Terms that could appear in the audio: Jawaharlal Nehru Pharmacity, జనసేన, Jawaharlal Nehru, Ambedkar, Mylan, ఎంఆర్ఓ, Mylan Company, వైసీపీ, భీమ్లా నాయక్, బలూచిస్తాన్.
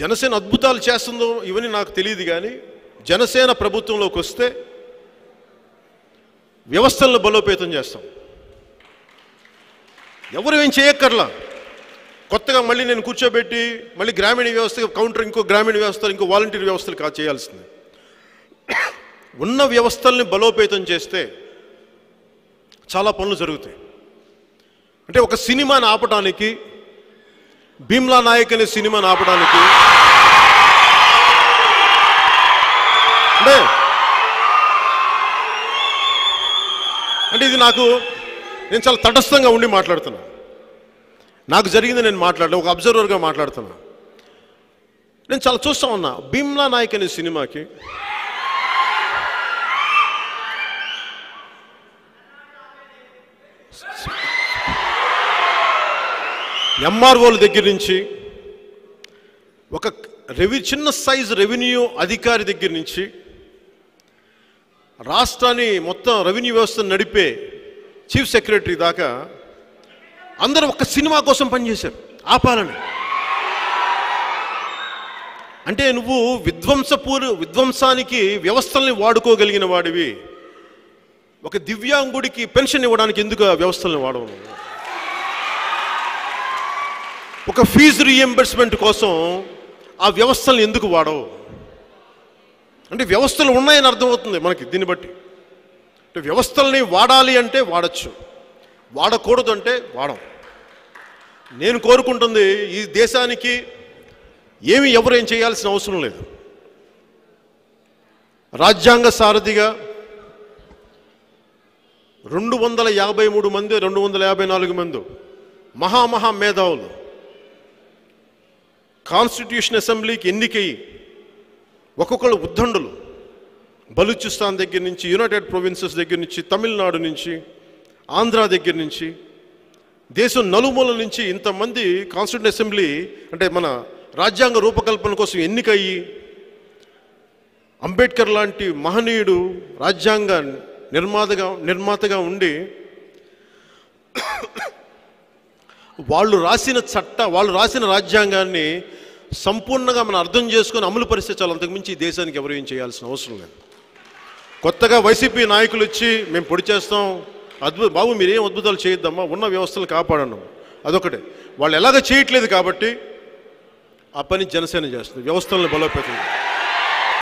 జనసేన అద్భుతాలు చేస్తుందో ఇవన్నీ నాకు తెలియదు, కానీ జనసేన ప్రభుత్వంలోకి వస్తే వ్యవస్థలను బలోపేతం చేస్తాం. ఎవరు ఏం చేయక్కర్లా, కొత్తగా మళ్ళీ నేను కూర్చోబెట్టి మళ్ళీ గ్రామీణ వ్యవస్థ కౌంటర్ ఇంకో గ్రామీణ వ్యవస్థలు ఇంకో వాలంటీర్ వ్యవస్థలు కాదు చేయాల్సింది. ఉన్న వ్యవస్థల్ని బలోపేతం చేస్తే చాలా పనులు జరుగుతాయి. అంటే ఒక సినిమాని ఆపడానికి, భీమ్లా నాయక్ అనే సినిమాని ఆపడానికి, అంటే ఇది నాకు, నేను చాలా తటస్థంగా ఉండి మాట్లాడుతున్నా, నాకు జరిగింది నేను మాట్లాడలే, ఒక అబ్జర్వర్గా మాట్లాడుతున్నా. నేను చాలా చూస్తూ ఉన్నా, భీమ్లా నాయక్ అనే సినిమాకి ఎంఆర్ఓల దగ్గర నుంచి ఒక చిన్న సైజ్ రెవెన్యూ అధికారి దగ్గర నుంచి రాష్ట్రాన్ని మొత్తం రెవెన్యూ వ్యవస్థను నడిపే చీఫ్ సెక్రటరీ దాకా అందరూ ఒక సినిమా కోసం పనిచేశారు, ఆపాలని. అంటే నువ్వు విధ్వంసానికి వ్యవస్థల్ని వాడుకోగలిగిన వాడివి, ఒక దివ్యాంగుడికి పెన్షన్ ఇవ్వడానికి ఎందుకు ఆ వ్యవస్థల్ని వాడవు? ఒక ఫీజు రీఎంబర్స్మెంట్ కోసం ఆ వ్యవస్థలను ఎందుకు వాడవు? అంటే వ్యవస్థలు ఉన్నాయని అర్థమవుతుంది మనకి దీన్ని బట్టి. అంటే వ్యవస్థల్ని వాడాలి అంటే వాడచ్చు, వాడకూడదు అంటే వాడం. నేను కోరుకుంటుంది ఈ దేశానికి ఏమి ఎవరేం చేయాల్సిన అవసరం లేదు. రాజ్యాంగ సారథిగా 253 మంది 254 మంది మహామహా మేధావులు కాన్స్టిట్యూషన్ అసెంబ్లీకి ఎన్నికయ్యి ఒక్కొక్కరు ఉద్దండులు, బలూచిస్తాన్ దగ్గర నుంచి, యునైటెడ్ ప్రొవిన్సెస్ దగ్గర నుంచి, తమిళనాడు నుంచి, ఆంధ్ర దగ్గర నుంచి, దేశం నలుమూల నుంచి ఇంతమంది కాన్స్టిట్యూషన్ అసెంబ్లీ అంటే మన రాజ్యాంగ రూపకల్పన కోసం ఎన్నికయ్యి అంబేద్కర్ లాంటి మహనీయుడు రాజ్యాంగ నిర్మాతగా ఉండి వాళ్ళు రాసిన రాజ్యాంగాన్ని సంపూర్ణంగా మనం అర్థం చేసుకొని అమలు పరిస్థితి చాలా. అంతకుమించి ఈ దేశానికి ఎవరు ఏం చేయాల్సిన అవసరం లేదు. కొత్తగా వైసీపీ నాయకులు వచ్చి మేము పొడి చేస్తాం, బాబు మీరేం అద్భుతాలు చేయొద్దమ్మా, ఉన్న వ్యవస్థలు కాపాడండి, అదొకటే. వాళ్ళు ఎలాగ చేయట్లేదు కాబట్టి ఆ పని జనసేన చేస్తుంది, వ్యవస్థలను బలోపేతం.